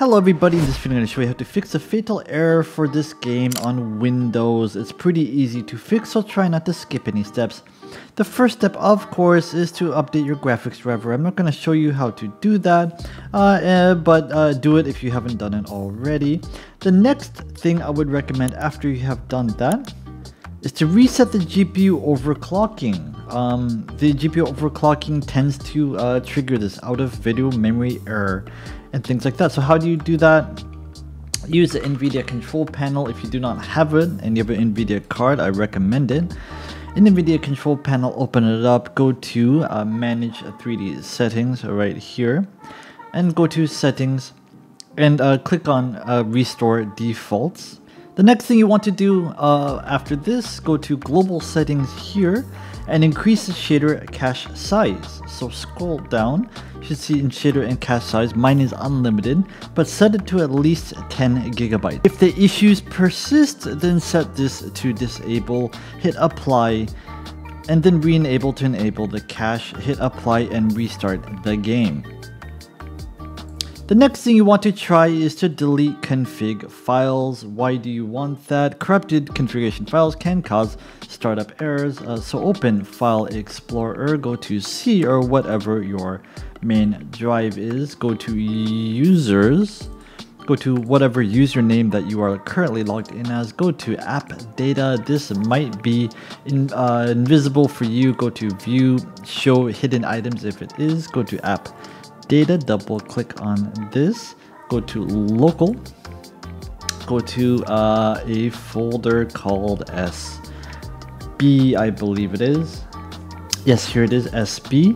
Hello everybody, in this video I'm going to show you how to fix a fatal error for this game on Windows. It's pretty easy to fix, so try not to skip any steps. The first step, of course, is to update your graphics driver. I'm not going to show you how to do that, but do it if you haven't done it already. The next thing I would recommend after you have done that is to reset the GPU overclocking. The GPU overclocking tends to trigger this out of video memory error and things like that. So how do you do that? Use the NVIDIA control panel if you do not have it and you have an NVIDIA card. I recommend it. In the NVIDIA control panel, open it up, go to manage 3D settings right here, and go to settings and click on restore defaults. The next thing you want to do after this, go to global settings here and increase the shader cache size. So scroll down, you should see in shader and cache size, mine is unlimited, but set it to at least 10 gigabytes. If the issues persist, then set this to disable, hit apply, and then re-enable to enable the cache, hit apply and restart the game. The next thing you want to try is to delete config files. Why do you want that? Corrupted configuration files can cause startup errors. So open File Explorer, go to C or whatever your main drive is. Go to Users, go to whatever username that you are currently logged in as. Go to App Data. This might be invisible for you. Go to View, Show Hidden Items if it is. Go to App Data, double click on this, go to local, go to a folder called SB, I believe it is. Yes, here it is, SB.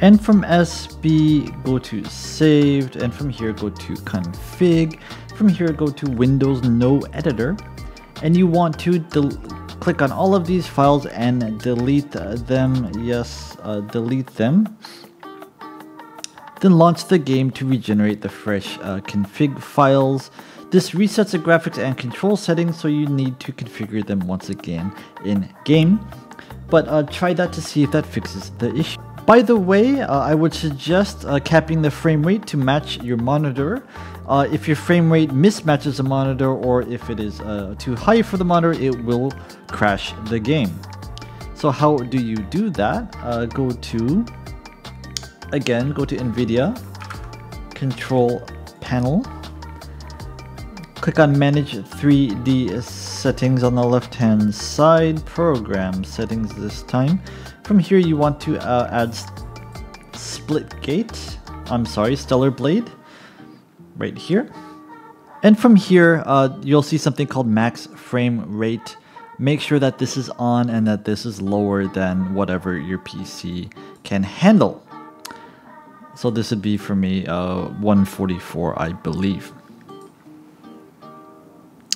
And from SB, go to saved, and from here, go to config. From here, go to Windows No Editor, and you want to click on all of these files and delete them. Yes, delete them. Then launch the game to regenerate the fresh config files. This resets the graphics and control settings, so you need to configure them once again in game. But try that to see if that fixes the issue. By the way, I would suggest capping the frame rate to match your monitor. If your frame rate mismatches the monitor or if it is too high for the monitor, it will crash the game. So how do you do that? Go to... Again, go to NVIDIA, Control Panel, click on Manage 3D Settings on the left-hand side, Program Settings this time. From here you want to add Stellar Blade, right here. And from here you'll see something called Max Frame Rate. Make sure that this is on and that this is lower than whatever your PC can handle. So this would be for me 144, I believe.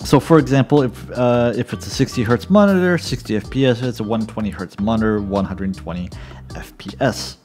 So for example, if it's a 60 Hz monitor, 60 FPS, it's a 120 Hz monitor, 120 FPS.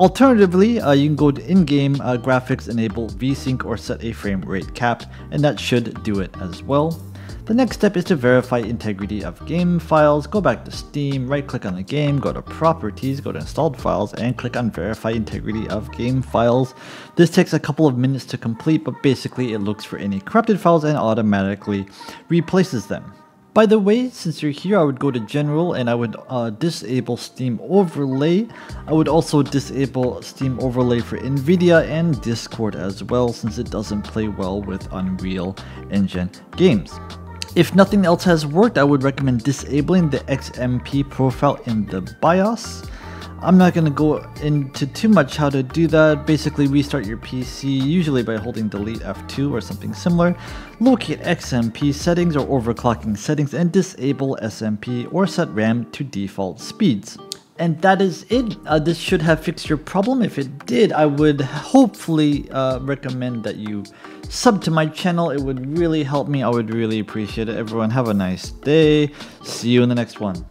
Alternatively, you can go to in-game graphics, enable VSync or set a frame rate cap, and that should do it as well. The next step is to verify integrity of game files. Go back to Steam, right-click on the game, go to Properties, go to Installed Files, and click on Verify Integrity of Game Files. This takes a couple of minutes to complete, but basically it looks for any corrupted files and automatically replaces them. By the way, since you're here, I would go to General and I would disable Steam Overlay. I would also disable Steam Overlay for NVIDIA and Discord as well, since it doesn't play well with Unreal Engine games. If nothing else has worked, I would recommend disabling the XMP profile in the BIOS. I'm not going to go into too much how to do that. Basically, restart your PC, usually by holding delete F2 or something similar. Locate XMP settings or overclocking settings and disable SMP or set RAM to default speeds. And that is it. This should have fixed your problem. If it did, I would hopefully recommend that you sub to my channel. It would really help me. I would really appreciate it. Everyone have a nice day. See you in the next one.